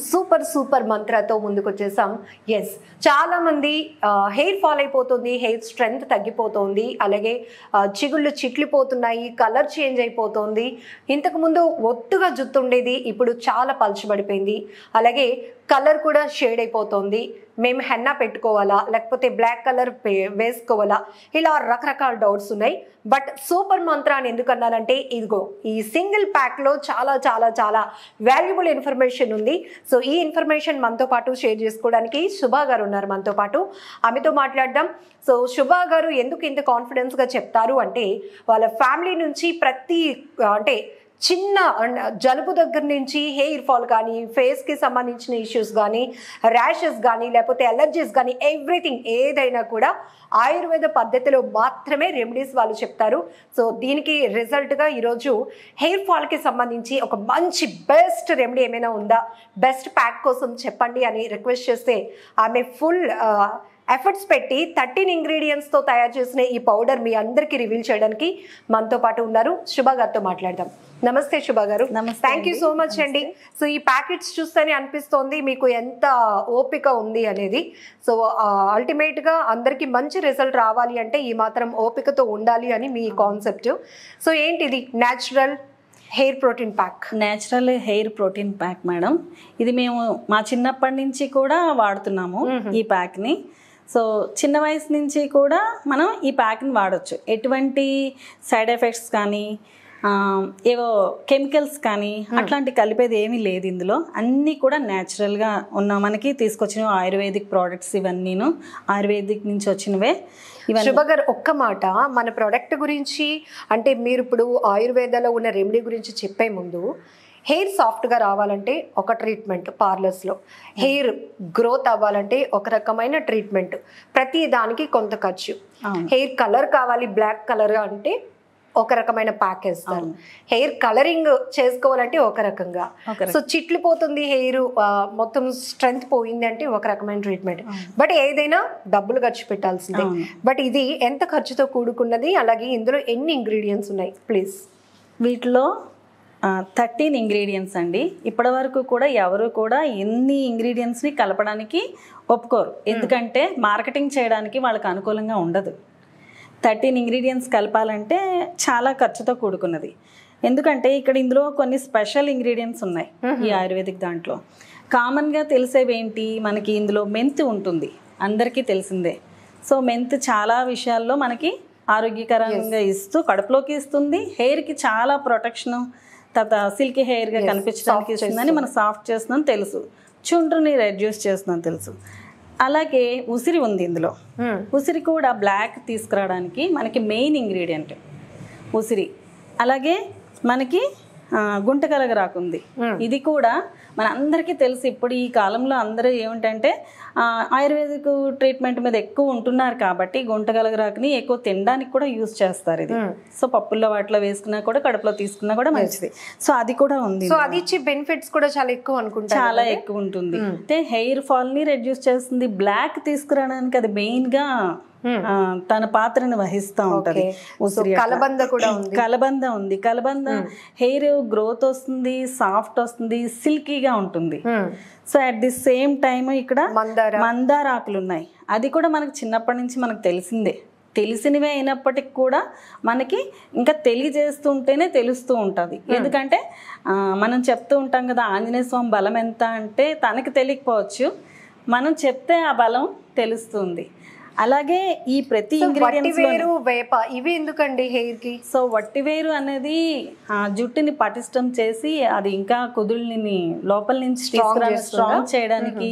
Super super मंत्र तो मुंदुकोच्चेसां। Yes चाला मंदी हेयर फॉल अयिपोतुंदी, हेयर स्ट्रेंथ तग्गिपोतुंदी, अलगे चिगुल्लु चिट्लिपोतुन्नायि, कलर चेंज अयिपोतुंदी। इंतकु मुंदु ओत्तुगा जुट्टु उंडेदी, इप्पुडु चाला पल्चबडिपोयिंदी, अलगे कलर कूडा शेड अयिपोतुंदी। मेम हेन्ना पेट्टुकोवाला लेकपोते ब्लैक कलर वेसुकोवाला, इला रकरकाल डाउट्स उन्नायि। बट सूपर मंत्र अनि एंदुकु अन्नानंटे इदिगो ई सिंगल पैक लो चाला चाला चाला वाल्युबल इन्फर्मेशन उंदी। सो ई इन्फर्मेशन मनतो पाटु शेर चेसुकोवडानिकि शुभा गारु उन्नारु मनतो पाटु। आमेतो माट्लाडदाम। सो शुभा गारु एंदुकु इंत कॉन्फिडेंस गा चेप्तारु अंटे वाळ्ळ फ्यामिली नुंचि प्रति अंटे చిన్న జలుబు దగ్గర నుంచి హెయిర్ ఫాల్ గాని, ఫేస్ కి సంబంధించిన ఇష్యూస్ గాని, ర్యాషెస్ గాని, లేకపోతే అలర్జీస్ గాని, ఎవ్రీథింగ్ ఏదైనా కూడా ఆయుర్వేద పద్ధతిలో మాత్రమే రెమెడీస్ వాళ్ళు చెప్తారు। సో దీనికి రిజల్ట్ గా ఈ రోజు హెయిర్ ఫాల్ కి సంబంధించి ఒక మంచి బెస్ట్ రెమెడీ ఏమైనా ఉందా, బెస్ట్ ప్యాక్ కోసం చెప్పండి అని రిక్వెస్ట్ చేస్తే ఆమె ఫుల్ एफर्ट्स 13 इंग्रेडिएंट्स तो तैयार చేసిన ఈ పౌడర్ మీ అందరికీ రివీల్ చేయడానికి మనతో పాటు ఉన్నారు శుభా గారితో మాట్లాడదాం। నమస్తే శుభా గారు। థాంక్యూ సో మచ్ అండి। సో ఈ ప్యాకెట్స్ చూస్తేనే అనిపిస్తుంది మీకు ఎంత ఓపిక ఉంది అనేది। సో అల్టిమేట్ గా అందరికీ మంచి రిజల్ట్ రావాలి అంటే ఈ మాత్రం ఓపికతో ఉండాలి అని మీ కాన్సెప్ట్। సో ఏంటి ఇది? Natural hair protein pack, natural hair protein pack madam. इधर मैं माँ चिन्नपड़ी वाड़तुन्नामु ई पैक नी। सो चिन्न वयसु नुंची कूडा मनं ई पैक नी वाडोच्चु। एटुवंटि साइड एफेक्ट्स कानी ఏవో కెమికల్స్ కానీ అట్లాంటి కలిపేది ఏమీ లేదు ఇందులో। అన్నీ కూడా నేచురల్ గా ఉన్న మనకి తీసుకొచ్చిన ఆయుర్వేదిక్ ప్రొడక్ట్స్ ఇవన్నీను, ఆయుర్వేదిక్ నుంచి వచ్చినవే ఇవన్నీ। శుభగర్ ఒక్క మాట మన ప్రొడక్ట్ గురించి అంటే మీరు ఇప్పుడు ఆయుర్వేదలో ఉన్న రెమెడీ గురించి చెప్పే ముందు हेयर साफ्ट गा रावालंटे ओक ट्रीटमेंट पार्लर्स लो, हेयर ग्रोथ अव्वालंटे ओक रकमैन ट्रीटमेंट, प्रति दानिकी కొంత ఖర్చు। हेयर कलर कावाली ब्लैक कलर अंटे ఒక రకమైన ప్యాకేజ్ ఇస్తారు, హెయిర్ కలరింగ్ చేసుకోవాలంటే ఒక రకంగా, సో చిట్లిపోతుంది హెయిర్ మొత్తం స్ట్రెంగ్త్ పోయిందంటే ఒక రకమైన ట్రీట్మెంట్। బట్ ఏదైనా డబ్బులు ఖర్చు పెట్టాల్సిందే। బట్ ఇది ఎంత ఖర్చుతో కూడుకున్నది, అలాగే ఇందులో ఎన్ని ఇంగ్రీడియెంట్స్ ఉన్నాయి ప్లీజ్? వీటిలో 13 ఇంగ్రీడియెంట్స్ అండి। ఇప్పటివరకు కూడా ఎవరు కూడా ఎన్ని ఇంగ్రీడియెంట్స్ ని కలపడానికి ఒప్పుకోరు, ఎందుకంటే మార్కెటింగ్ చేయడానికి వాళ్ళకి అనుకూలంగా ఉండదు। 13 ఇంగ్రీడియెంట్స్ కలపాలంటే చాలా ఖర్చుతో కూడుకున్నది, ఎందుకంటే ఇక్కడ ఇందులో కొన్ని స్పెషల్ ఇంగ్రీడియెంట్స్ ఉన్నాయి ఈ ఆయుర్వేదిక్ దాంట్లో। కామన్ గా తెలిసేవేంటి మనకి, ఇందులో మెంతి ఉంటుంది, అందరికీ తెలిసిందే। సో మెంతి చాలా విషయాల్లో మనకి ఆరోగ్యకరంగా ఇస్తూ కడుపులోకి ఇస్తుంది, హెయిర్ కి చాలా ప్రొటెక్షన్, తర్వాత సిల్కీ హెయిర్ గా కనిపించడానికి ఇస్తుందని మనం సాఫ్ట్ చేస్తున్నాం తెలుసు, చుండ్రుని రెడ్యూస్ చేస్తున్నాం తెలుసు। అలాగే ఉసిరి ఉంది ఇందులో, ఉసిరి కూడా బ్లాక్ తీసుకురావడానికి మనకి మెయిన్ ఇంగ్రీడియంట్ ఉసిరి। అలాగే మనకి గుంటకలగ రాకుంది, ఇది కూడా మన అందరికీ తెలుసు। ఇప్పుడు ఈ కాలంలో అందరూ ఏమంటంటే ఆయుర్వేదిక్ ట్రీట్మెంట్ మీద ఎక్కువ ఉంటున్నారు కాబట్టి గుంటకలగ రాకుని ఎక్కువ తినడానికి కూడా యూజ్ చేస్తారు ఇది। సో పప్పుల్లో వాటిలో వేసుకున్నా కూడా, కడుపులో తీసుకున్నా కూడా మంచిది। సో అది కూడా ఉంది, సో అది ఇచ్చే బెనిఫిట్స్ కూడా చాలా ఎక్కువ అనుకుంటా, చాలా ఎక్కువ ఉంటుంది। అంటే హెయిర్ ఫాల్ ని రెడ్యూస్ చేస్తుంది, బ్లాక్ తీసుకురావడానికి అది మెయిన్ గా తన పాత్రను వహిస్తూ ఉంటది। కలబంద కూడా ఉంది, కలబంద ఉంది, కలబంద హెయిర్ గ్రోత్ వస్తుంది, సాఫ్ట్ వస్తుంది, సిల్కీగా ఉంటుంది। So at the same time ఇక్కడ మందార ఆకులు ఉన్నాయి, అది కూడా మనకు చిన్నప్పటి నుంచి మనకు తెలిసిందే, తెలిసినవే అయినప్పటికి కూడా మనకి ఇంకా తెలియజేస్తుంటేనే తెలుస్తూ ఉంటుంది। ఎందుకంటే మనం చెప్తూ ఉంటాం కదా ఆంజనేయ స్వామి బలం ఎంత అంటే తనకి తెలియకపోవచ్చు, మనం చెప్తే ఆ బలం తెలుస్తుంది। అలాగే ఈ ప్రతి ఇంగ్రీడియెంట్స్ లో వేప ఇవి ఎందుకండి హెయిర్ కి? సో వట్టివేరు అనేది జుట్టుని పటిష్టం చేసి అది ఇంకా కుదుళ్ళని లోపల నుంచి తీసుకురావడానికి, స్ట్రాంగ్ చేయడానికి,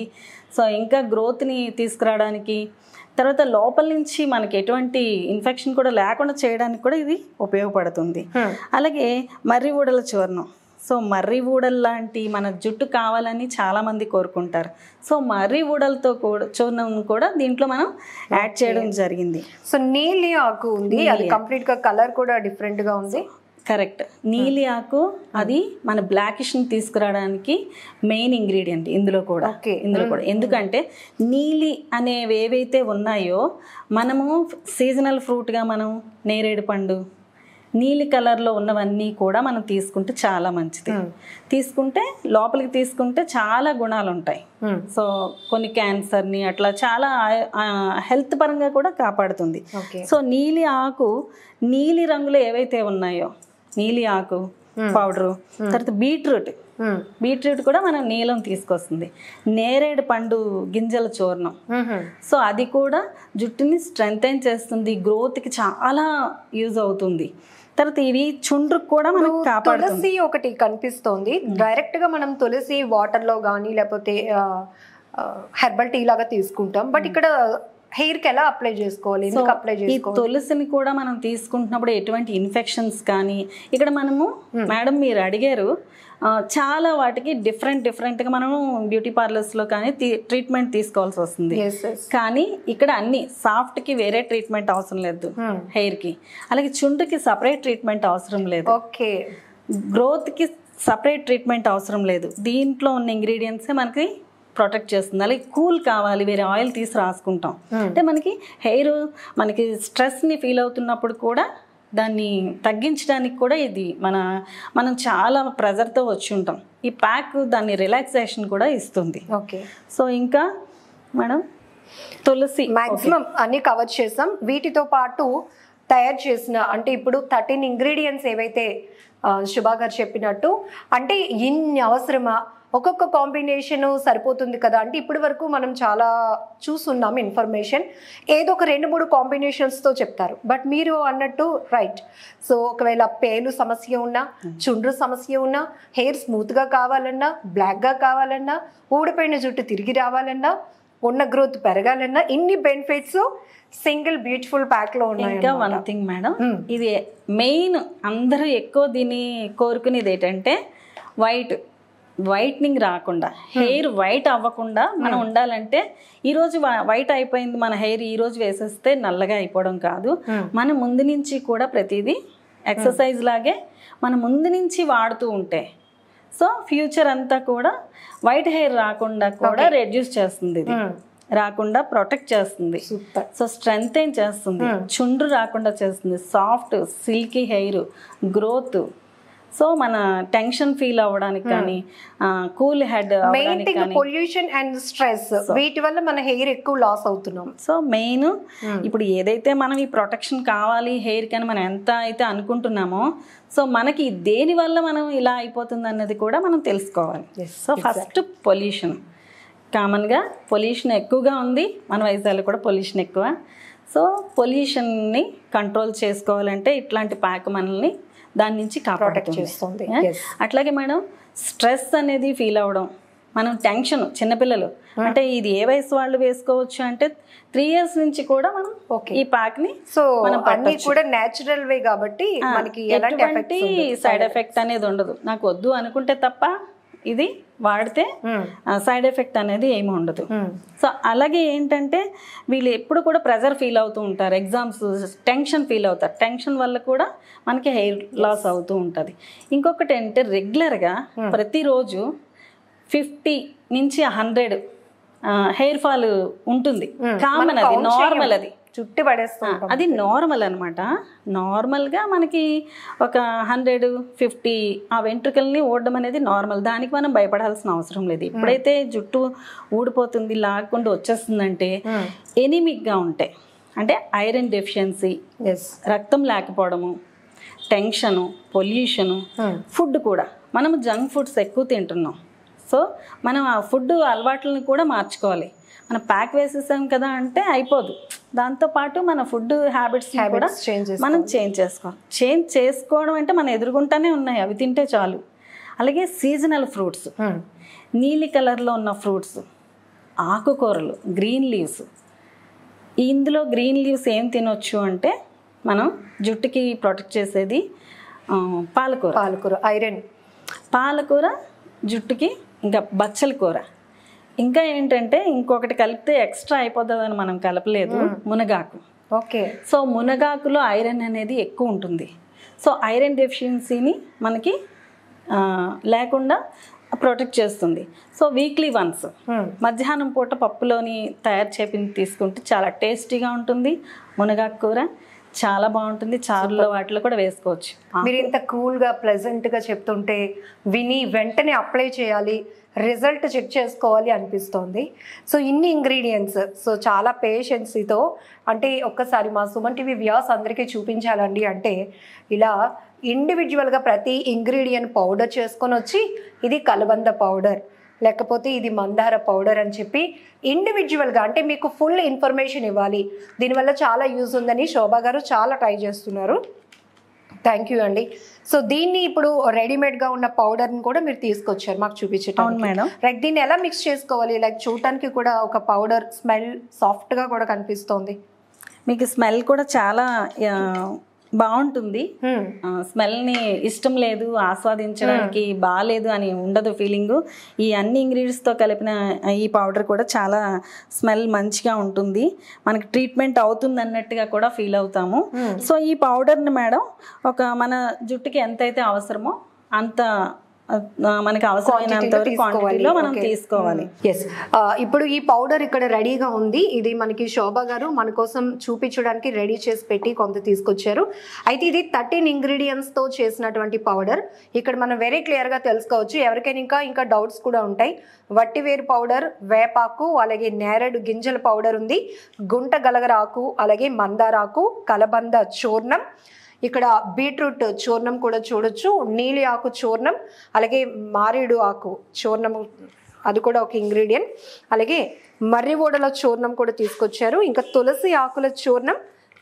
సో ఇంకా గ్రోత్ ని తీసుకురావడానికి, తర్వాత లోపల నుంచి మనకి ఎటువంటి ఇన్ఫెక్షన్ కూడా లేకుండా చేయడానికి కూడా ఇది ఉపయోగపడుతుంది। అలాగే మర్రి ఊడల చూర్ణం, సో మర్రి ఊడలు లాంటి మన జుట్టు కావాలని చాలామంది కోరుకుంటారు। సో మర్రి ఊడలతో కూడా చూర్ణం కూడా దీంట్లో మనం యాడ్ చేయడం జరిగింది। సో నీలి ఆకు ఉంది, అది కంప్లీట్ గా కలర్ కూడా డిఫరెంట్ గా ఉంది। కరెక్ట్. నీలి ఆకు అది మన బ్లాకిష్ ని తీసుకురావడానికి మెయిన్ ఇంగ్రీడియంట్ ఇందులో కూడా. ఎందుకంటే నీలి అనేవి ఏవైతే ఉన్నాయో మనము సీజనల్ ఫ్రూట్ గా మనం నేరేడు పండు నీలి కలర్లో ఉన్నవన్నీ కూడా మనం తీసుకుంటే చాలా మంచిది. తీసుకుంటే లోపలికి తీసుకుంటే చాలా గుణాలు ఉంటాయి. సో కొన్ని క్యాన్సర్ని అట్లా చాలా హెల్త్ పరంగా కూడా కాపాడుతుంది. సో నీలి ఆకు, నీలి రంగులో ఏవైతే ఉన్నాయో నీలి ఆకు పౌడరు, తర్వాత బీట్రూట్, బీట్రూట్ కూడా మనం నీలం తీసుకొస్తుంది. నేరేడు పండు గింజల చూర్ణం, సో అది కూడా జుట్టుని స్ట్రెంథెన్ చేస్తుంది, గ్రోత్కి చాలా యూజ్ అవుతుంది. తర్వాత ఇవి చుండ్రుకు కూడా మనం కాపాడుతుంది. తులసి ఒకటి కనిపిస్తుంది, డైరెక్ట్గా మనం తులసి వాటర్లో కానీ లేకపోతే హెర్బల్ టీ లాగా తీసుకుంటాం. బట్ ఇక్కడ హెయిర్ కి ఎలా అప్లై చేసుకోవాలి? ఈ తులసిని కూడా మనం తీసుకుంటున్నప్పుడు ఎటువంటి ఇన్ఫెక్షన్స్ కానీ, ఇక్కడ మనము మేడం మీరు అడిగారు చాలా వాటికి డిఫరెంట్గా మనము బ్యూటీ పార్లర్స్లో కానీ ట్రీట్మెంట్ తీసుకోవాల్సి వస్తుంది. కానీ ఇక్కడ అన్ని సాఫ్ట్కి వేరే ట్రీట్మెంట్ అవసరం లేదు, హెయిర్కి అలాగే చుండుకి సపరేట్ ట్రీట్మెంట్ అవసరం లేదు, ఓకే గ్రోత్కి సపరేట్ ట్రీట్మెంట్ అవసరం లేదు. దీంట్లో ఉన్న ఇంగ్రీడియంట్సే మనకి ప్రొటెక్ట్ చేస్తుంది. అలాగే కూల్ కావాలి, వేరే ఆయిల్ తీసి రాసుకుంటాం అంటే మనకి హెయిర్ మనకి స్ట్రెస్ని ఫీల్ అవుతున్నప్పుడు కూడా దాన్ని తగ్గించడానికి కూడా ఇది మనం చాలా ప్రెజర్తో వచ్చి ఉంటాం. ఈ ప్యాక్ దాన్ని రిలాక్సేషన్ కూడా ఇస్తుంది. ఓకే, సో ఇంకా మేడం తులసి మ్యాక్సిమం అన్నీ కవర్ చేసాం. వీటితో పాటు తయారు చేసిన అంటే ఇప్పుడు 13 ఇంగ్రీడియంట్స్ ఏవైతే శుభా గారు చెప్పినట్టు, అంటే ఇన్ని అవసరమా, ఒక్కొక్క కాంబినేషన్ సరిపోతుంది కదా అంటే ఇప్పటి వరకు మనం చాలా చూస్తున్నాం ఇన్ఫర్మేషన్, ఏదో ఒక 2-3 కాంబినేషన్స్తో చెప్తారు. బట్ మీరు అన్నట్టు రైట్, సో ఒకవేళ పేలు సమస్య ఉన్నా, చుండ్రు సమస్య ఉన్నా, హెయిర్ స్మూత్గా కావాలన్నా, బ్లాక్గా కావాలన్నా, ఊడిపోయిన జుట్టు తిరిగి రావాలన్నా, ఉన్న గ్రోత్ పెరగాలన్నా ఇన్ని బెనిఫిట్స్ సింగిల్ బ్యూటిఫుల్ ప్యాక్ లో ఉన్నాయి. ఇంకా వన్ థింగ్ మేడం, ఇది మెయిన్ అందరూ ఎక్కువ దీన్ని కోరుకునేది ఏంటంటే వైట్నింగ్ రాకుండా, హెయిర్ వైట్ అవ్వకుండా మనం ఉండాలంటే, ఈరోజు వైట్ అయిపోయింది మన హెయిర్ ఈరోజు వేసేస్తే నల్లగా అయిపోవడం కాదు, మన ముందు నుంచి కూడా ప్రతిదీ ఎక్సర్సైజ్ లాగే మన ముందు నుంచి వాడుతూ ఉంటే సో ఫ్యూచర్ అంతా కూడా వైట్ హెయిర్ రాకుండా కూడా రెడ్యూస్ చేస్తుంది, ఇది రాకుండా ప్రొటెక్ట్ చేస్తుంది. సో స్ట్రెంగ్త్ ఏం చేస్తుంది, చుండ్రు రాకుండా చేస్తుంది, soft silky hair growth. So మన టెన్షన్ ఫీల్ అవ్వడానికి కానీ, cool head, pollution and stress వీటి వల్ల మన హెయిర్ ఎక్కువ లాస్ అవుతున్నాం. సో మెయిన్ ఇప్పుడు ఏదైతే మనం ఈ ప్రొటెక్షన్ కావాలి హెయిర్ కానీ మనం ఎంత అయితే అనుకుంటున్నామో, సో మనకి దేని వల్ల మనం ఇలా అయిపోతుంది అన్నది కూడా మనం తెలుసుకోవాలి. సో ఫస్ట్ పొల్యూషన్, కామన్గా పొల్యూషన్ ఎక్కువగా ఉంది మన వైజాగ్లో కూడా, పొల్యూషన్ ఎక్కువ. సో పొల్యూషన్ని కంట్రోల్ చేసుకోవాలంటే ఇట్లాంటి ప్యాక్ మనల్ని దాని నుంచి ప్రొటెక్ట్ చేస్తుంది. అట్లాగే మేడం స్ట్రెస్ అనేది ఫీల్ అవ్వడం, మనం టెన్షన్, చిన్నపిల్లలు అంటే ఇది ఏ వయసు వాళ్ళు వేసుకోవచ్చు అంటే 3 years నుంచి కూడా మనం ఈ ప్యాక్ ని, సో అన్ని కూడా నేచురల్ వే కాబట్టి మనకి ఎలాంటి సైడ్ ఎఫెక్ట్ అనేది ఉండదు. నాకు వద్దు అనుకుంటే తప్ప ఇది వాడితే సైడ్ ఎఫెక్ట్ అనేది ఏమి ఉండదు. సో అలాగే ఏంటంటే వీళ్ళు ఎప్పుడు కూడా ప్రెజర్ ఫీల్ అవుతూ ఉంటారు, ఎగ్జామ్స్ టెన్షన్ ఫీల్ అవుతారు, టెన్షన్ వల్ల కూడా మనకి హెయిర్ లాస్ అవుతూ ఉంటుంది. ఇంకొకటి అంటే రెగ్యులర్గా ప్రతిరోజు 50 నుంచి 100 హెయిర్ ఫాల్ ఉంటుంది, కామన్, అది నార్మల్, అది చుట్టి పడేస్తాం, అది నార్మల్ అనమాట. నార్మల్గా మనకి ఒక 150 ఆ వెంట్రుకల్ని ఊడడం అనేది నార్మల్, దానికి మనం భయపడాల్సిన అవసరం లేదు. ఎప్పుడైతే జుట్టు ఊడిపోతుంది లాక్కుండా వచ్చేస్తుందంటే ఎనిమిక్గా ఉంటాయి, అంటే ఐరన్ డెఫిషియన్సీ, రక్తం లేకపోవడము, టెన్షను, పొల్యూషను, ఫుడ్ కూడా మనం జంక్ ఫుడ్స్ ఎక్కువ తింటున్నాం. సో మనం ఆ ఫుడ్ అలవాట్లను కూడా మార్చుకోవాలి. మనం ప్యాక్ వేసేసాం కదా అంటే అయిపోదు, దాంతోపాటు మన ఫుడ్ హ్యాబిట్స్ కూడా మనం చేంజ్ చేసుకోవాలి. చేంజ్ చేసుకోవడం అంటే మనం ఎదురుగుంటానే ఉన్నాయి, అవి తింటే చాలు. అలాగే సీజనల్ ఫ్రూట్స్, నీలి కలర్లో ఉన్న ఫ్రూట్స్, ఆకుకూరలు, గ్రీన్ లీవ్స్. ఇందులో గ్రీన్ లీవ్స్ ఏం తినొచ్చు అంటే మనం జుట్టుకి ప్రొటెక్ట్ చేసేది పాలకూర, ఐరన్ పాలకూర, జుట్టుకి ఇంకా బచ్చల కూర, ఇంకా ఏంటంటే ఇంకొకటి కలిపితే ఎక్స్ట్రా అయిపోతుందని మనం కలపలేదు, మునగాకు. ఓకే, సో మునగాకులో ఐరన్ అనేది ఎక్కువ ఉంటుంది. సో ఐరన్ డెఫిషియన్సీని మనకి లేకుండా ప్రొటెక్ట్ చేస్తుంది. సో వీక్లీ వన్స్ మధ్యాహ్నం పూట పప్పులోని తయారు చేసి తీసుకుంటే చాలా టేస్టీగా ఉంటుంది. మునగాకు కూర చాలా బాగుంటుంది, చారులో వాటిలో కూడా వేసుకోవచ్చు. మీరు ఇంత కూల్గా ప్లెజెంట్గా చెప్తుంటే విని వెంటనే అప్లై చేయాలి, రిజల్ట్ చెక్ చేసుకోవాలి అనిపిస్తోంది. సో ఇన్ని ఇంగ్రీడియంట్స్, సో చాలా పేషెన్సీతో అంటే ఒక్కసారి మా సుమన్ టీవీ వ్యూస్ అందరికీ చూపించాలండి. అంటే ఇలా ఇండివిజువల్గా ప్రతి ఇంగ్రీడియంట్ పౌడర్ చేసుకొని వచ్చి ఇది కలబంద పౌడర్, లేకపోతే ఇది మందార పౌడర్ అని చెప్పి ఇండివిజువల్గా అంటే మీకు ఫుల్ ఇన్ఫర్మేషన్ ఇవ్వాలి. దీనివల్ల చాలా యూజ్ ఉందని శోభా గారు చాలా ట్రై చేస్తున్నారు. థ్యాంక్ యూ అండి. సో దీన్ని ఇప్పుడు రెడీమేడ్గా ఉన్న పౌడర్ని కూడా మీరు తీసుకొచ్చారు మాకు చూపించడానికి. మేడం లైక్ దీన్ని ఎలా మిక్స్ చేసుకోవాలి? లైక్ చూడటానికి కూడా ఒక పౌడర్ స్మెల్ సాఫ్ట్గా కూడా కనిపిస్తుంది. మీకు స్మెల్ కూడా చాలా బాగుంటుంది. స్మెల్ని ఇష్టం లేదు, ఆస్వాదించడానికి బాగాలేదు అని ఉండదు ఫీలింగు. ఈ అన్ని ఇంగ్రీడియంట్స్తో కలిపిన ఈ పౌడర్ కూడా చాలా స్మెల్ మంచిగా ఉంటుంది. మనకి ట్రీట్మెంట్ అవుతుంది అన్నట్టుగా కూడా ఫీల్ అవుతాము. సో ఈ పౌడర్ని మేడం ఒక మన జుట్టుకి ఎంతైతే అవసరమో అంత మనకి అవసరమైనంత క్వాంటిటీలో మనం తీసుకోవాలి. ఎస్, ఇప్పుడు ఈ పౌడర్ ఇక్కడ రెడీగా ఉంది. ఇది మనకి శోభా గారు మన కోసం చూపించడానికి రెడీ చేసి పెట్టి కొంత తీసుకొచ్చారు. అయితే ఇది 13 ఇంగ్రీడియంట్స్తో చేసినటువంటి పౌడర్. ఇక్కడ మనం వెరీ క్లియర్గా తెలుసుకోవచ్చు. ఎవరికైనా ఇంకా డౌట్స్ కూడా ఉంటాయి. వట్టివేరు పౌడర్, వేపాకు, అలాగే నేరేడు గింజల పౌడర్ ఉంది, గుంట గలగరాకు, అలాగే మందారాకు, కలబంద చూర్ణం, ఇక్కడ బీట్రూట్ చూర్ణం కూడా చూడొచ్చు, నీలి ఆకు చూర్ణం, అలాగే మారేడు ఆకు చూర్ణము, అది కూడా ఒక ఇంగ్రీడియంట్, అలాగే మర్రి ఓడల చూర్ణం కూడా తీసుకొచ్చారు, ఇంకా తులసి ఆకుల చూర్ణం,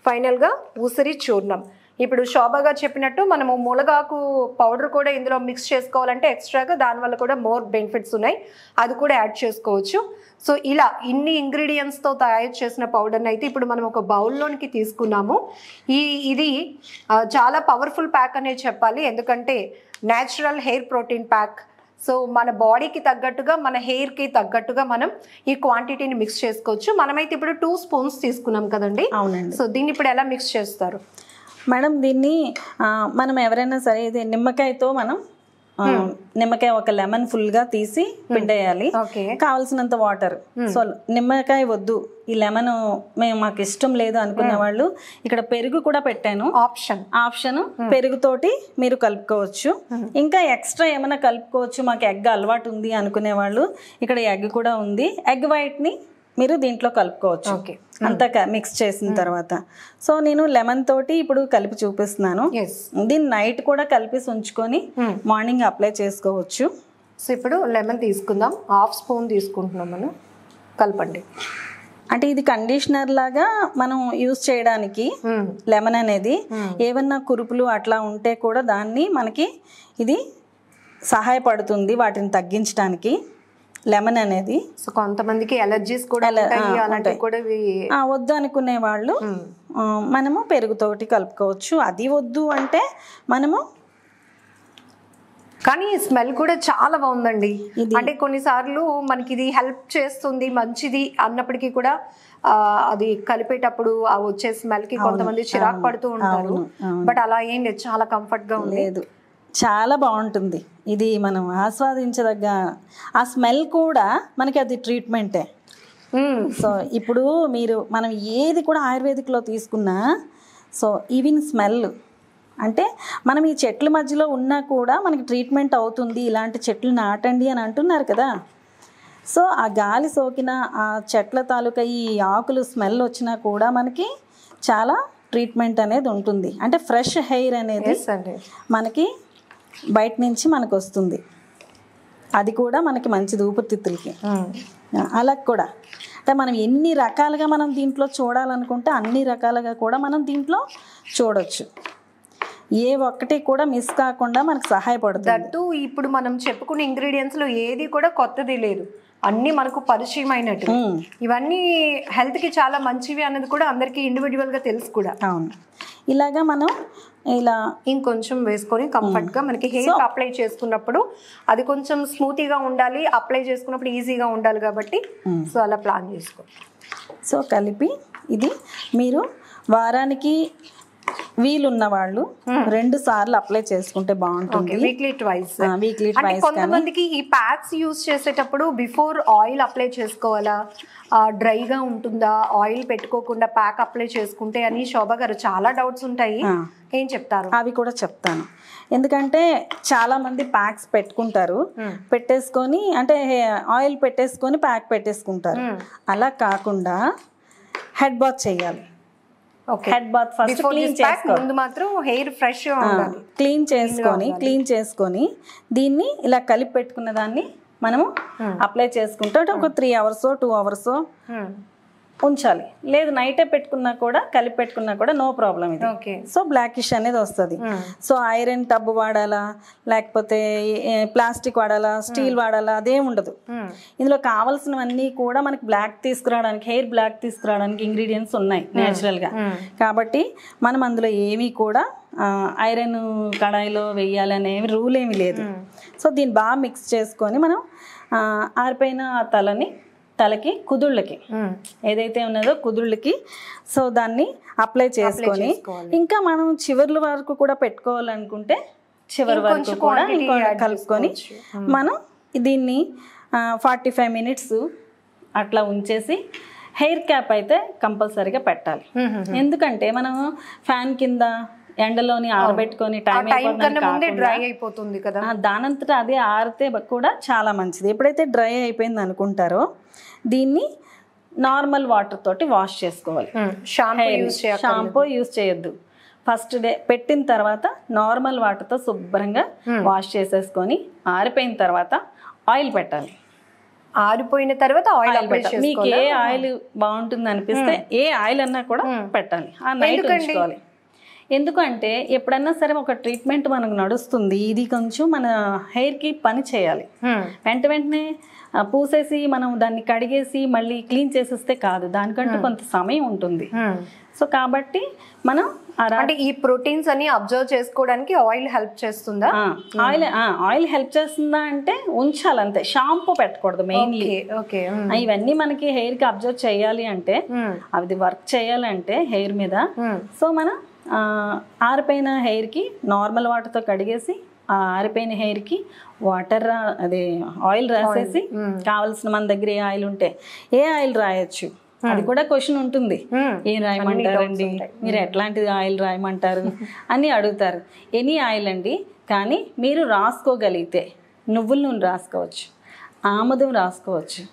ఫైనల్గా ఊసరి చూర్ణం. ఇప్పుడు శోభా గారు చెప్పినట్టు మనము మునగాకు పౌడర్ కూడా ఇందులో మిక్స్ చేసుకోవాలంటే ఎక్స్ట్రాగా దానివల్ల కూడా మోర్ బెనిఫిట్స్ ఉన్నాయి, అది కూడా యాడ్ చేసుకోవచ్చు. సో ఇలా ఇన్ని ఇంగ్రీడియంట్స్తో తయారు చేసిన పౌడర్ని అయితే ఇప్పుడు మనం ఒక బౌల్లోనికి తీసుకున్నాము. ఇది చాలా పవర్ఫుల్ ప్యాక్ అనే చెప్పాలి, ఎందుకంటే natural hair protein pack. So మన బాడీకి తగ్గట్టుగా మన హెయిర్కి తగ్గట్టుగా మనం ఈ క్వాంటిటీని మిక్స్ చేసుకోవచ్చు. మనమైతే ఇప్పుడు 2 స్పూన్స్ తీసుకున్నాం కదండి. అవునండి. సో దీన్ని ఇప్పుడు ఎలా మిక్స్ చేస్తారు మేడం? దీన్ని మనం ఎవరైనా సరే ఇది నిమ్మకాయతో మనం నిమ్మకాయ ఒక లెమన్ ఫుల్గా తీసి పిండేయాలి, కావాల్సినంత వాటర్. సో నిమ్మకాయ వద్దు, ఈ లెమన్ మాకు ఇష్టం లేదు అనుకునే వాళ్ళు ఇక్కడ పెరుగు కూడా పెట్టాను, ఆప్షన్ పెరుగుతోటి మీరు కలుపుకోవచ్చు. ఇంకా ఎక్స్ట్రా ఏమైనా కలుపుకోవచ్చు, మాకు ఎగ్ అలవాటు ఉంది అనుకునే వాళ్ళు ఇక్కడ ఎగ్ కూడా ఉంది, ఎగ్ వైట్ని మీరు దీంట్లో కలుపుకోవచ్చు. ఓకే, అంతా మిక్స్ చేసిన తర్వాత సో నేను లెమన్ తోటి ఇప్పుడు కలిపి చూపిస్తున్నాను. దీన్ని నైట్ కూడా కలిపి ఉంచుకొని మార్నింగ్ అప్లై చేసుకోవచ్చు. సో ఇప్పుడు లెమన్ తీసుకుందాం, 1/2 స్పూన్ తీసుకుంటున్నాం మనం. కలపండి. అంటే ఇది కండిషనర్ లాగా మనం యూజ్ చేయడానికి లెమన్ అనేది, ఏమన్నా కురుపులు అట్లా ఉంటే కూడా దాన్ని మనకి ఇది సహాయపడుతుంది వాటిని తగ్గించడానికి లెమన్ అనేది. సో కొంతమందికి ఎలర్జీస్ కూడా వద్దు అనుకునే వాళ్ళు మనము పెరుగుతోటి కలుపుకోవచ్చు. అది వద్దు అంటే మనము, కానీ స్మెల్ కూడా చాలా బాగుందండి. అంటే కొన్నిసార్లు మనకి ఇది హెల్ప్ చేస్తుంది, మంచిది అన్నప్పటికీ కూడా అది కలిపేటప్పుడు ఆ వచ్చే స్మెల్ కి కొంతమంది చిరాకు పడుతూ ఉంటారు. బట్ అలా ఏం లేదు, చాలా కంఫర్ట్ గా ఉండేది, చాలా బాగుంటుంది. ఇది మనం ఆస్వాదించదగ్గ ఆ స్మెల్ కూడా మనకి అది ట్రీట్మెంటే. సో ఇప్పుడు మీరు మనం ఏది కూడా ఆయుర్వేదిక్లో తీసుకున్నా సో ఈవెన్ స్మెల్ అంటే మనం ఈ చెట్ల మధ్యలో ఉన్నా కూడా మనకి ట్రీట్మెంట్ అవుతుంది. ఇలాంటి చెట్లు నాటండి అని అంటున్నారు కదా, సో ఆ గాలి సోకిన ఆ చెట్ల తాలూకా ఈ ఆకులు స్మెల్ వచ్చినా కూడా మనకి చాలా ట్రీట్మెంట్ అనేది ఉంటుంది. అంటే ఫ్రెష్ హెయిర్ అనేది మనకి బయట నుంచి మనకు వస్తుంది, అది కూడా మనకి మంచిది ఊపిరితిత్తులకి. అలా కూడా అంటే మనం ఎన్ని రకాలుగా మనం దీంట్లో చూడాలనుకుంటే అన్ని రకాలుగా కూడా మనం దీంట్లో చూడవచ్చు, ఏ ఒక్కటి కూడా మిస్ కాకుండా మనకు సహాయపడుతుంది. అటు ఇప్పుడు మనం చెప్పుకునే ఇంగ్రీడియంట్స్లో ఏది కూడా కొత్తది లేదు, అన్నీ మనకు పరిచయం అయినట్టు. ఇవన్నీ హెల్త్కి చాలా మంచివి అనేది కూడా అందరికీ ఇండివిజువల్గా తెలుసు కూడా. అవును, ఇలాగా మనం ఇలా ఇంకొంచెం వేసుకొని కంఫర్ట్గా మనకి హెయిర్ అప్లై చేసుకున్నప్పుడు అది కొంచెం స్మూతీగా ఉండాలి, అప్లై చేసుకున్నప్పుడు ఈజీగా ఉండాలి కాబట్టి సో అలా ప్లాన్ చేసుకో. సో కలిపి ఇది మీరు వారానికి వీలున్న వాళ్ళు రెండు సార్లు అప్లై చేసుకుంటే బాగుంటుంది. Weekly twice. కొంతమందికి ఈ ప్యాడ్స్ యూస్ చేసేటప్పుడు బిఫోర్ ఆయిల్ అప్లై చేసుకోవాలా, డ్రైగా ఉంటుందా, ఆయిల్ పెట్టుకోకుండా ప్యాక్ అప్లై చేసుకుంటే అని శోభ గారు చాలా డౌట్స్ ఉంటాయి, ఏం చెప్తారు? అవి కూడా చెప్తాను. ఎందుకంటే చాలా మంది ప్యాక్స్ పెట్టుకుంటారు, పెట్టేసుకొని అంటే ఆయిల్ పెట్టేసుకొని ప్యాక్ పెట్టేసుకుంటారు. అలా కాకుండా హెడ్ బాత్ చేయాలి. హెడ్ బాత్ ఫస్ట్ క్లీన్ చేసుకోవాలి. ముందు మాత్రం హెయిర్ ఫ్రెష్ గా ఉండాలి. క్లీన్ చేసుకొని దీన్ని ఇలా కలిపి పెట్టుకున్న దాన్ని మనము అప్లై చేసుకుంటే ఒక 3 అవర్స్ 2 అవర్స్ ఉంచాలి. లేదు నైటే పెట్టుకున్నా కూడా కలిపి పెట్టుకున్నా కూడా నో ప్రాబ్లం. ఇది సో బ్లాకిష్ అనేది వస్తుంది. సో ఐరన్ టబ్ వాడాలా లేకపోతే ప్లాస్టిక్ వాడాలా స్టీల్ వాడాలా అదేం ఉండదు. ఇందులో కావాల్సినవన్నీ కూడా మనకి బ్లాక్ తీసుకురావడానికి, హెయిర్ బ్లాక్ తీసుకురావడానికి ఇంగ్రీడియంట్స్ ఉన్నాయి నేచురల్గా. కాబట్టి మనం అందులో ఏమీ కూడా ఐరన్ కడాయిలో వేయాలనేవి రూల్ ఏమీ లేదు. సో దీన్ని బాగా మిక్స్ చేసుకొని మనం ఆరిపోయిన తలకి కుదుళ్ళకి ఏదైతే ఉన్నదో కుదుళ్ళకి సో దాన్ని అప్లై చేసుకొని ఇంకా మనం చివర్ల వరకు కూడా పెట్టుకోవాలనుకుంటే చివరి వరకు కూడా కలుపుకొని మనం దీన్ని 45 minutes అట్లా ఉంచేసి హెయిర్ క్యాప్ అయితే కంపల్సరీగా పెట్టాలి. ఎందుకంటే మనం ఫ్యాన్ కింద ఎండలోని ఆరబెట్టుకొని దానంతటా అదే ఆరితే కూడా చాలా మంచిది. ఎప్పుడైతే డ్రై అయిపోయింది అనుకుంటారో దీన్ని నార్మల్ వాటర్ తోటి వాష్ చేసుకోవాలి. షాంపూ యూజ్ చేయొద్దు. ఫస్ట్ డే పెట్టిన తర్వాత నార్మల్ వాటర్తో శుభ్రంగా వాష్ చేసేసుకొని ఆరిపోయిన తర్వాత ఆయిల్ పెట్టాలి. ఆరిపోయిన తర్వాత ఆయిల్ పెట్టాలి. మీకు ఏ ఆయిల్ బాగుంటుంది అనిపిస్తే ఏ ఆయిల్ అన్నా కూడా పెట్టాలి. ఆ నైట్ ఉంచుకోవాలి. ఎందుకంటే ఎప్పుడన్నా సరే ఒక ట్రీట్మెంట్ మనకు నడుస్తుంది, ఇది కొంచెం మన హెయిర్కి పని చేయాలి. వెంటనే పూసేసి మనం దాన్ని కడిగేసి మళ్ళీ క్లీన్ చేసేస్తే కాదు, దానికంటే కొంత సమయం ఉంటుంది. సో కాబట్టి మనం అంటే ఈ ప్రోటీన్స్ అన్ని అబ్జర్వ్ చేసుకోవడానికి ఆయిల్ హెల్ప్ చేస్తుందా? ఆయిల్ హెల్ప్ చేస్తుందా అంటే ఉంచాలంతే, షాంపూ పెట్టకూడదు మెయిన్లీ. ఇవన్నీ మనకి హెయిర్ కి అబ్జర్వ్ చేయాలి అంటే అది వర్క్ చేయాలంటే హెయిర్ మీద. సో మనం ఆరిపోయిన హెయిర్కి నార్మల్ వాటర్తో కడిగేసి ఆరిపోయిన హెయిర్కి వాటర్ అదే ఆయిల్ రాసేసి, కావాల్సిన మన దగ్గర ఏ ఆయిల్ ఉంటే ఏ ఆయిల్ రాయొచ్చు. అది కూడా క్వశ్చన్ ఉంటుంది, ఏం రాయమంటారండి మీరు, ఎట్లాంటిది ఆయిల్ రాయమంటారు అని అడుగుతారు. ఎనీ ఆయిల్ అండి, కానీ మీరు రాసుకోగలిగితే నువ్వుల నూనె రాసుకోవచ్చు, ఆముదం రాసుకోవచ్చు,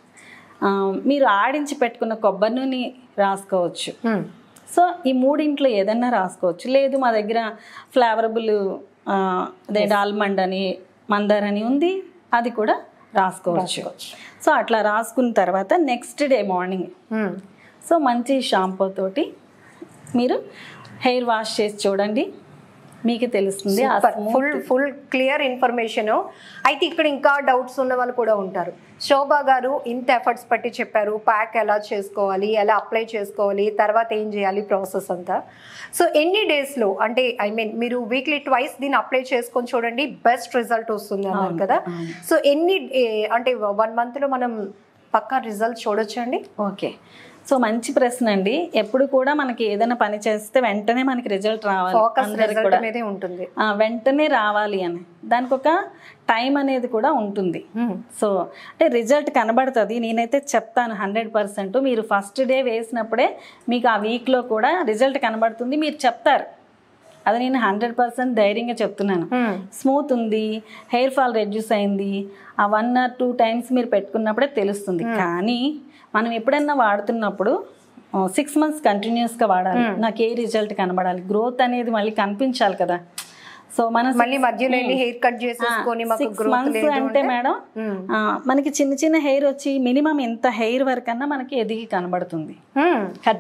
మీరు ఆడించి పెట్టుకున్న కొబ్బరి నూనె రాసుకోవచ్చు. సో ఈ మూడింట్లో ఏదన్నా రాసుకోవచ్చు. లేదు మా దగ్గర ఫ్లేవరబుల్ అదే డాల్మండ్ అని మందార అని ఉంది, అది కూడా రాసుకోవచ్చు. సో అట్లా రాసుకున్న తర్వాత నెక్స్ట్ డే మార్నింగ్ సో మంచి షాంపూ తోటి మీరు హెయిర్ వాష్ చేసి చూడండి, మీకు తెలుస్తుంది. Full clear information. అయితే ఇక్కడ ఇంకా డౌట్స్ ఉన్న వాళ్ళు కూడా ఉంటారు. శోభా గారు ఇంత ఎఫర్ట్స్ పట్టి చెప్పారు, ప్యాక్ ఎలా చేసుకోవాలి, ఎలా అప్లై చేసుకోవాలి, తర్వాత ఏం చేయాలి, ప్రాసెస్ అంతా. సో ఎన్ని డేస్లో అంటే మీరు వీక్లీ ట్వైస్ దీన్ని అప్లై చేసుకొని చూడండి, బెస్ట్ రిజల్ట్ వస్తుంది అన్నారు కదా. సో ఎన్ని అంటే 1 monthలో మనం పక్కా రిజల్ట్ చూడొచ్చండి? ఓకే, సో మంచి ప్రశ్న అండి. ఎప్పుడు కూడా మనకి ఏదైనా పని చేస్తే వెంటనే మనకి రిజల్ట్ రావాలి, వెంటనే రావాలి అని దానికి ఒక టైం అనేది కూడా ఉంటుంది. సో అంటే రిజల్ట్ కనబడుతుంది. నేనైతే చెప్తాను 100%. మీరు ఫస్ట్ డే వేసినప్పుడే మీకు ఆ వీక్లో కూడా రిజల్ట్ కనబడుతుంది. మీరు చెప్తారు, అది నేను 100% ధైర్యంగా చెప్తున్నాను. స్మూత్ ఉంది, హెయిర్ ఫాల్ రెడ్యూస్ అయింది, ఆ 1 or 2 times మీరు పెట్టుకున్నప్పుడే తెలుస్తుంది. కానీ మనం ఎప్పుడన్నా వాడుతున్నప్పుడు 6 months కంటిన్యూస్గా వాడాలి. నాకు ఏ రిజల్ట్ కనబడాలి, గ్రోత్ అనేది మళ్ళీ కనిపించాలి కదా. సో మనం మళ్ళీ మధ్యలో హెయిర్ కట్ చేసుకొని 6 months అంటే మేడం మనకి చిన్న చిన్న హెయిర్ వచ్చి మినిమం ఇంత హెయిర్ వరకు అన్నా మనకి ఎదిగి కనబడుతుంది,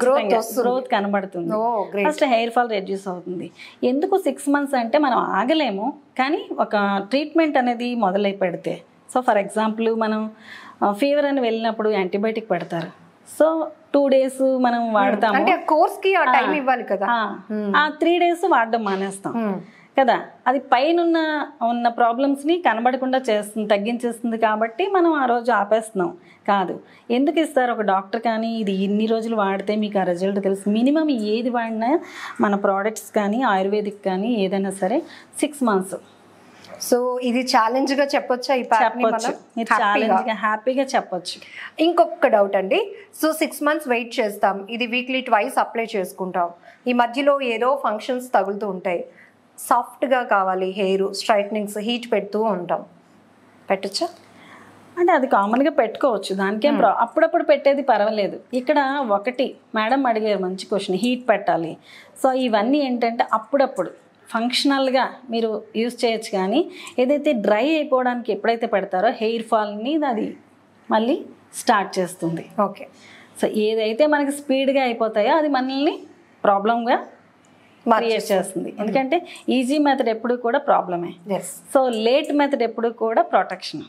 గ్రోత్ కనబడుతుంది, ఫస్ట్ హెయిర్ ఫాల్ రెడ్యూస్ అవుతుంది. ఎందుకు 6 months అంటే మనం ఆగలేము, కానీ ఒక ట్రీట్మెంట్ అనేది మొదలై పెడితే. సో ఫర్ ఎగ్జాంపుల్ మనం ఫీవర్ అని వెళ్ళినప్పుడు యాంటీబయాటిక్ పెడతారు. సో 2 days మనం వాడతాము, 3 days వాడడం మానేస్తాం. कदा अभी पैन उ प्रॉब्लम्स कनबड़कुंडा तग्गिंचेस्तुंदी काबट्टी मनं आ रोज आपेस्तुन्नाम कादु एंदुकु इस्तारु ओक डाक्टर कानी इदि इन्नि रोजुलु वाडिते मीकु आ रिजल्ट तेलुसु मिनिमम एदि वाडिना मन प्रोडक्ट्स कानी आयुर्वेदिक कानी एदैना सरे 6 मंथ्स సో ఇది ఛాలెంజ్ గా చెప్పొచ్చా ఈ పార్ట్ ని మనం ఇది ఛాలెంజ్ గా హ్యాపీగా చెప్పొచ్చు ఇంకొక డౌట్ అండి సో 6 మంత్స్ వెయిట్ చేస్తాం ఇది వీక్లీ ట్వైస్ అప్లై చేసుకుంటాం ఈ మధ్యలో ఏదో ఫంక్షన్స్ తగులుతూ ఉంటాయి సాఫ్ట్ గా కావాలి హెయిర్ స్ట్రైట్నింగ్స్ హీట్ పెడుతూ ఉంటాం పెట్టొచ్చా అంటే అది కామన్ గా పెట్టుకోవచ్చు దానికి అప్పుడప్పుడు పెట్టేది పర్వాలేదు ఇక్కడ ఒకటి మేడం అడిగారు మంచి క్వశ్చన్ హీట్ పెట్టాలి సో ఇవన్నీ ఏంటంటే అప్పుడప్పుడు फंक्षनल यूज चेयచ్చు కానీ ఏదైతే డ్రై అయిపోవడానికి ఎప్పుడైతే పెడతారో హెయిర్ ఫాల్ ని అది మళ్ళీ స్టార్ట్ చేస్తుంది ఓకే సో ఏదైతే మనకి స్పీడ్ గా అయిపోతాయో అది మనల్ని ప్రాబ్లం గా క్రియేట్ చేస్తుంది ఎందుకంటే ఈజీ మెథడ్ ఎప్పుడూ కూడా ప్రాబ్లమే సో లేట్ మెథడ్ ఎప్పుడూ కూడా ప్రొటెక్షన్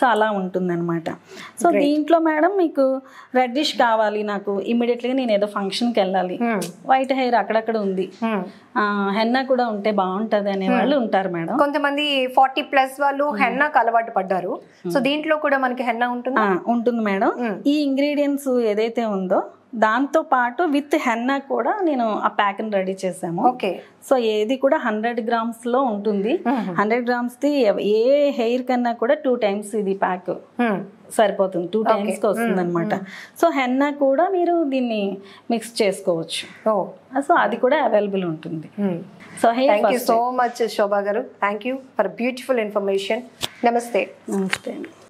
సో అలా ఉంటుందన్నమాట సో దీంట్లో మేడం మీకు రెడ్డిష్ కావాలి నాకు ఇమిడియట్‌గా నేను ఏదో ఫంక్షన్ కి వెళ్ళాలి వైట్ హెయిర్ అక్కడక్కడ ఉంది హెన్నా కూడా ఉంటే బాగుంటది అనే వాళ్ళు ఉంటారు మేడం కొంతమంది 40 ప్లస్ వాళ్ళు హెన్నా అలవాటు పడ్డారు సో దీంట్లో కూడా మనకి హెన్నా ఉంటుందా ఉంటుంది మేడం ఈ ఇంగ్రీడియెంట్స్ ఏదైతే ఉందో దాంతో పాటు విత్ హెన్నా కూడా నేను ఆ ప్యాక్ ని రెడీ చేసాము ఓకే సో ఏది కూడా 100 గ్రామ్స్ లో ఉంటుంది 100 గ్రామ్స్ ది ఏ హెయిర్ కన్నా కూడా 2 టైమ్స్ ఇది ప్యాక్ సరిపోతుంది 2 టైమ్స్ కి వస్తుందన్నమాట సో హెన్నా కూడా మీరు దీన్ని మిక్స్ చేసుకోవచ్చు సో సో అది కూడా అవైలబుల్ ఉంటుంది so thank you so much Shobha గారు థాంక్యూ ఫర్ బ్యూటిఫుల్ ఇన్ఫర్మేషన్ నమస్తే నమస్తే